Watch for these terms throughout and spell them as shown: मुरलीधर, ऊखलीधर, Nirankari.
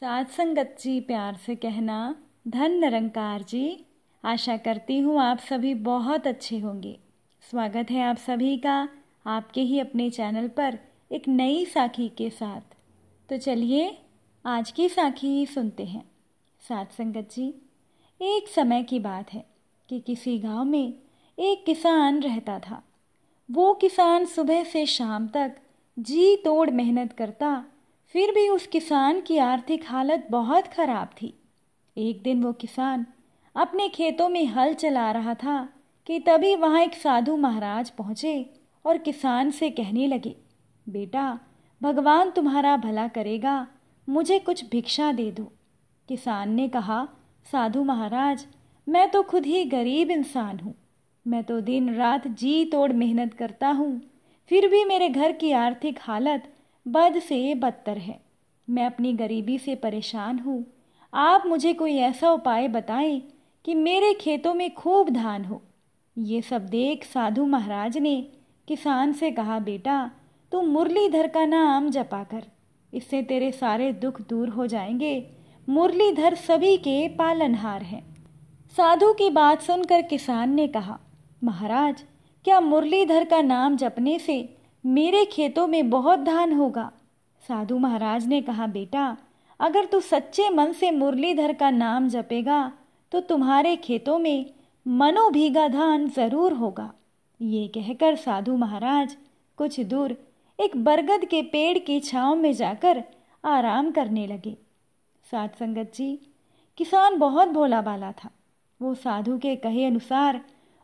साथ संगत जी प्यार से कहना धन निरंकार जी। आशा करती हूँ आप सभी बहुत अच्छे होंगे। स्वागत है आप सभी का आपके ही अपने चैनल पर एक नई साखी के साथ। तो चलिए आज की साखी सुनते हैं। साथ संगत जी, एक समय की बात है कि किसी गांव में एक किसान रहता था। वो किसान सुबह से शाम तक जी तोड़ मेहनत करता, फिर भी उस किसान की आर्थिक हालत बहुत खराब थी। एक दिन वो किसान अपने खेतों में हल चला रहा था कि तभी वहाँ एक साधु महाराज पहुँचे और किसान से कहने लगे, बेटा भगवान तुम्हारा भला करेगा, मुझे कुछ भिक्षा दे दो। किसान ने कहा, साधु महाराज मैं तो खुद ही गरीब इंसान हूँ, मैं तो दिन रात जी तोड़ मेहनत करता हूँ, फिर भी मेरे घर की आर्थिक हालत बद से बदतर है। मैं अपनी गरीबी से परेशान हूँ, आप मुझे कोई ऐसा उपाय बताएं कि मेरे खेतों में खूब धान हो। ये सब देख साधु महाराज ने किसान से कहा, बेटा तू मुरलीधर का नाम जपा कर, इससे तेरे सारे दुख दूर हो जाएंगे। मुरलीधर सभी के पालनहार हैं। साधु की बात सुनकर किसान ने कहा, महाराज क्या मुरलीधर का नाम जपने से मेरे खेतों में बहुत धान होगा? साधु महाराज ने कहा, बेटा अगर तू सच्चे मन से मुरलीधर का नाम जपेगा तो तुम्हारे खेतों में मनोभीगा धान जरूर होगा। ये कहकर साधु महाराज कुछ दूर एक बरगद के पेड़ की छांव में जाकर आराम करने लगे। साथ संगत जी, किसान बहुत भोला भाला था। वो साधु के कहे अनुसार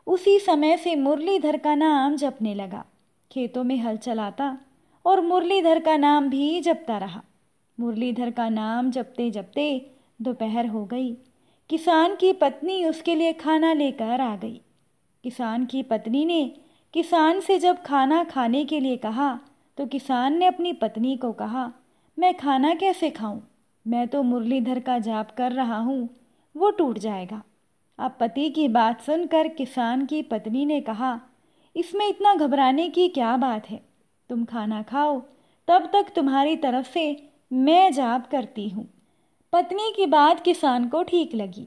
उसी समय से मुरलीधर का नाम जपने लगा, खेतों में हल चलाता और मुरलीधर का नाम भी जपता रहा। मुरलीधर का नाम जपते जपते दोपहर हो गई। किसान की पत्नी उसके लिए खाना लेकर आ गई। किसान की पत्नी ने किसान से जब खाना खाने के लिए कहा तो किसान ने अपनी पत्नी को कहा, मैं खाना कैसे खाऊं? मैं तो मुरलीधर का जाप कर रहा हूँ, वो टूट जाएगा। अब पति की बात सुनकर किसान की पत्नी ने कहा, इसमें इतना घबराने की क्या बात है, तुम खाना खाओ, तब तक तुम्हारी तरफ से मैं जाप करती हूँ। पत्नी की बात किसान को ठीक लगी,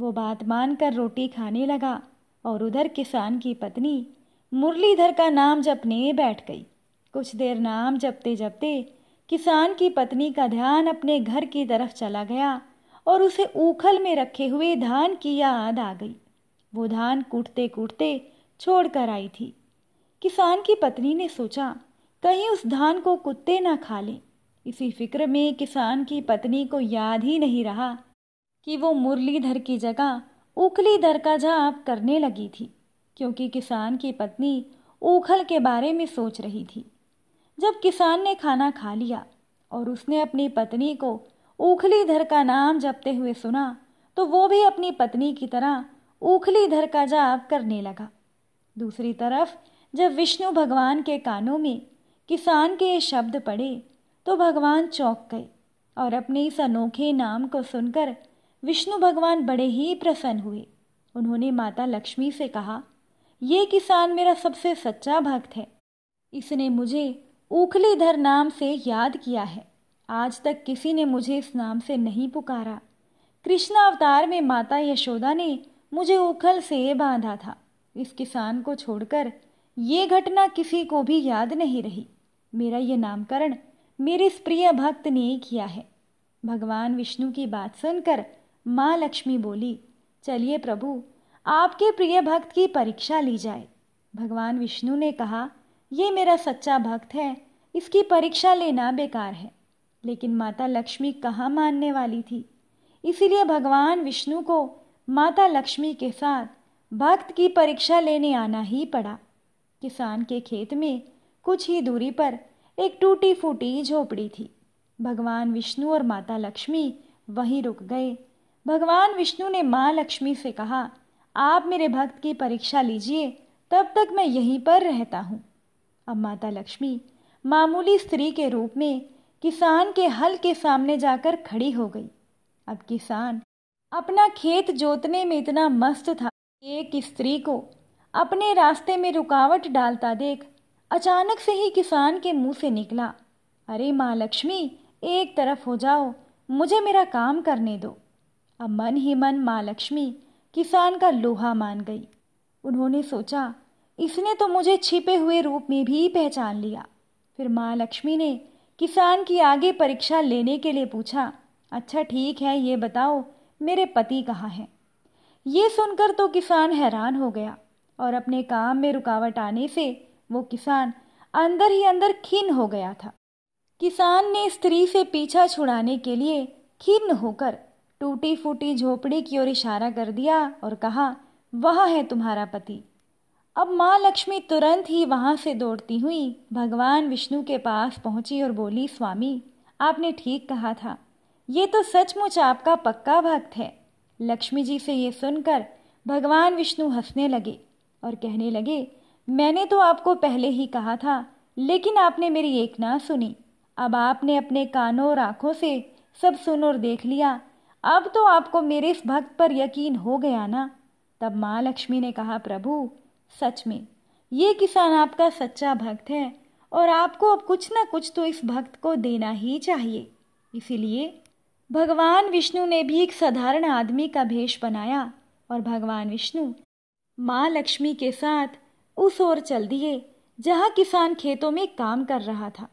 वो बात मानकर रोटी खाने लगा और उधर किसान की पत्नी मुरलीधर का नाम जपने बैठ गई। कुछ देर नाम जपते जपते किसान की पत्नी का ध्यान अपने घर की तरफ चला गया और उसे ऊखल में रखे हुए धान की याद आ गई। वो धान कूटते कूटते छोड़ कर आई थी। किसान की पत्नी ने सोचा कहीं उस धान को कुत्ते ना खा लें। इसी फिक्र में किसान की पत्नी को याद ही नहीं रहा कि वो मुरलीधर की जगह ऊखलीधर का जाप करने लगी थी, क्योंकि किसान की पत्नी ऊखल के बारे में सोच रही थी। जब किसान ने खाना खा लिया और उसने अपनी पत्नी को ऊखलीधर का नाम जपते हुए सुना तो वो भी अपनी पत्नी की तरह ऊखलीधर का जाप करने लगा। दूसरी तरफ जब विष्णु भगवान के कानों में किसान के शब्द पड़े तो भगवान चौंक गए और अपने इस अनोखे नाम को सुनकर विष्णु भगवान बड़े ही प्रसन्न हुए। उन्होंने माता लक्ष्मी से कहा, ये किसान मेरा सबसे सच्चा भक्त है, इसने मुझे ऊखलीधर नाम से याद किया है, आज तक किसी ने मुझे इस नाम से नहीं पुकारा। कृष्णा अवतार में माता यशोदा ने मुझे ऊखल से बांधा था, इस किसान को छोड़कर ये घटना किसी को भी याद नहीं रही। मेरा ये नामकरण मेरे इस प्रिय भक्त ने किया है। भगवान विष्णु की बात सुनकर माँ लक्ष्मी बोली, चलिए प्रभु आपके प्रिय भक्त की परीक्षा ली जाए। भगवान विष्णु ने कहा, ये मेरा सच्चा भक्त है, इसकी परीक्षा लेना बेकार है। लेकिन माता लक्ष्मी कहाँ मानने वाली थी, इसीलिए भगवान विष्णु को माता लक्ष्मी के साथ भक्त की परीक्षा लेने आना ही पड़ा। किसान के खेत में कुछ ही दूरी पर एक टूटी फूटी झोपड़ी थी। भगवान विष्णु और माता लक्ष्मी वहीं रुक गए। भगवान विष्णु ने माँ लक्ष्मी से कहा, आप मेरे भक्त की परीक्षा लीजिए, तब तक मैं यहीं पर रहता हूँ। अब माता लक्ष्मी मामूली स्त्री के रूप में किसान के हल के सामने जाकर खड़ी हो गई। अब किसान अपना खेत जोतने में इतना मस्त था, एक स्त्री को अपने रास्ते में रुकावट डालता देख अचानक से ही किसान के मुंह से निकला, अरे माँ लक्ष्मी एक तरफ हो जाओ, मुझे मेरा काम करने दो। अब मन ही मन माँ लक्ष्मी किसान का लोहा मान गई। उन्होंने सोचा इसने तो मुझे छिपे हुए रूप में भी पहचान लिया। फिर माँ लक्ष्मी ने किसान की आगे परीक्षा लेने के लिए पूछा, अच्छा ठीक है ये बताओ मेरे पति कहाँ हैं? ये सुनकर तो किसान हैरान हो गया और अपने काम में रुकावट आने से वो किसान अंदर ही अंदर खिन्न हो गया था। किसान ने स्त्री से पीछा छुड़ाने के लिए खिन्न होकर टूटी फूटी झोपड़ी की ओर इशारा कर दिया और कहा, वहाँ है तुम्हारा पति। अब माँ लक्ष्मी तुरंत ही वहाँ से दौड़ती हुई भगवान विष्णु के पास पहुँची और बोली, स्वामी आपने ठीक कहा था, ये तो सचमुच आपका पक्का भक्त है। लक्ष्मी जी से ये सुनकर भगवान विष्णु हंसने लगे और कहने लगे, मैंने तो आपको पहले ही कहा था लेकिन आपने मेरी एक ना सुनी। अब आपने अपने कानों और आँखों से सब सुन और देख लिया, अब तो आपको मेरे इस भक्त पर यकीन हो गया ना? तब माँ लक्ष्मी ने कहा, प्रभु सच में ये किसान आपका सच्चा भक्त है और आपको अब कुछ ना कुछ तो इस भक्त को देना ही चाहिए। इसीलिए भगवान विष्णु ने भी एक साधारण आदमी का भेष बनाया और भगवान विष्णु माँ लक्ष्मी के साथ उस ओर चल दिए जहाँ किसान खेतों में काम कर रहा था।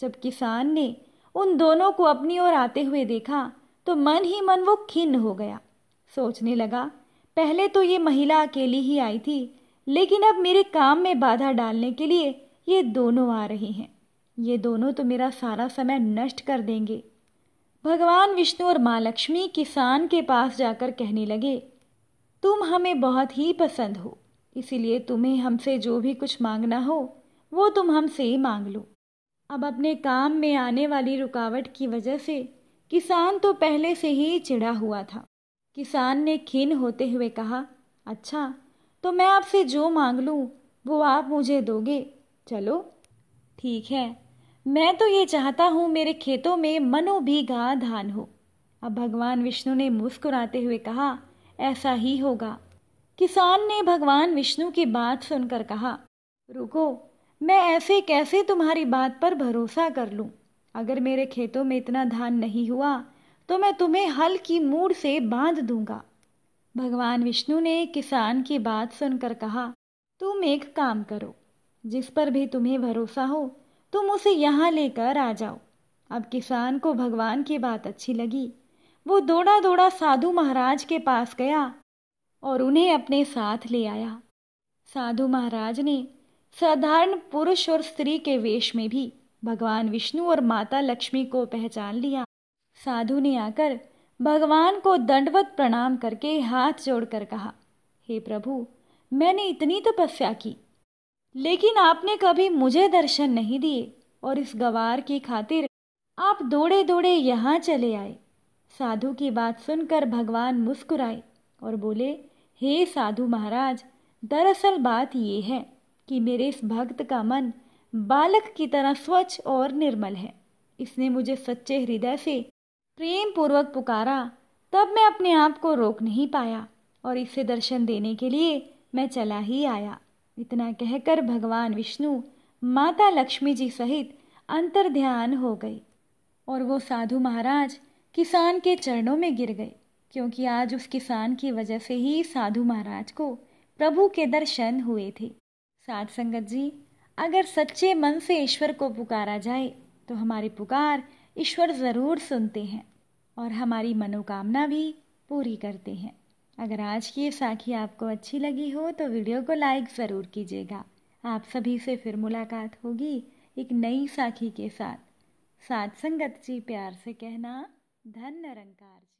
जब किसान ने उन दोनों को अपनी ओर आते हुए देखा तो मन ही मन वो खिन्न हो गया। सोचने लगा, पहले तो ये महिला अकेली ही आई थी लेकिन अब मेरे काम में बाधा डालने के लिए ये दोनों आ रहे हैं। ये दोनों तो मेरा सारा समय नष्ट कर देंगे। भगवान विष्णु और माँ लक्ष्मी किसान के पास जाकर कहने लगे, तुम हमें बहुत ही पसंद हो, इसीलिए तुम्हें हमसे जो भी कुछ मांगना हो वो तुम हमसे ही मांग लो। अब अपने काम में आने वाली रुकावट की वजह से किसान तो पहले से ही चिढ़ा हुआ था। किसान ने खिन्न होते हुए कहा, अच्छा तो मैं आपसे जो मांग लूँ वो आप मुझे दोगे? चलो ठीक है, मैं तो ये चाहता हूँ मेरे खेतों में मनों भीगा धान हो। अब भगवान विष्णु ने मुस्कुराते हुए कहा, ऐसा ही होगा। किसान ने भगवान विष्णु की बात सुनकर कहा, रुको मैं ऐसे कैसे तुम्हारी बात पर भरोसा कर लूँ? अगर मेरे खेतों में इतना धान नहीं हुआ तो मैं तुम्हें हल की मूड़ से बांध दूंगा। भगवान विष्णु ने किसान की बात सुनकर कहा, तुम एक काम करो, जिस पर भी तुम्हें भरोसा हो तुम उसे यहाँ लेकर आ जाओ। अब किसान को भगवान की बात अच्छी लगी। वो दौड़ा दौड़ा साधु महाराज के पास गया और उन्हें अपने साथ ले आया। साधु महाराज ने साधारण पुरुष और स्त्री के वेश में भी भगवान विष्णु और माता लक्ष्मी को पहचान लिया। साधु ने आकर भगवान को दंडवत प्रणाम करके हाथ जोड़कर कहा, हे प्रभु मैंने इतनी तपस्या की लेकिन आपने कभी मुझे दर्शन नहीं दिए और इस गवार की खातिर आप दौड़े दौड़े यहाँ चले आए। साधु की बात सुनकर भगवान मुस्कुराए और बोले, हे साधु महाराज, दरअसल बात ये है कि मेरे इस भक्त का मन बालक की तरह स्वच्छ और निर्मल है। इसने मुझे सच्चे हृदय से प्रेम पूर्वक पुकारा, तब मैं अपने आप को रोक नहीं पाया और इसे दर्शन देने के लिए मैं चला ही आया। इतना कहकर भगवान विष्णु माता लक्ष्मी जी सहित अंतर्ध्यान हो गए और वो साधु महाराज किसान के चरणों में गिर गए, क्योंकि आज उस किसान की वजह से ही साधु महाराज को प्रभु के दर्शन हुए थे। साध संगत जी, अगर सच्चे मन से ईश्वर को पुकारा जाए तो हमारी पुकार ईश्वर ज़रूर सुनते हैं और हमारी मनोकामना भी पूरी करते हैं। अगर आज की ये साखी आपको अच्छी लगी हो तो वीडियो को लाइक ज़रूर कीजिएगा। आप सभी से फिर मुलाकात होगी एक नई साखी के साथ। साध संगत जी प्यार से कहना, धन निरंकार जी।